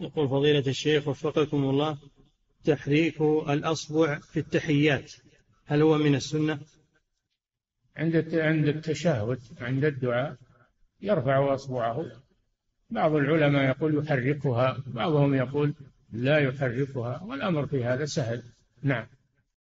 يقول فضيلة الشيخ وفقكم الله، تحريك الأصبع في التحيات هل هو من السنة؟ عند التشهد عند الدعاء يرفع أصبعه. بعض العلماء يقول يحركها، بعضهم يقول لا يحركها، والأمر في هذا سهل. نعم.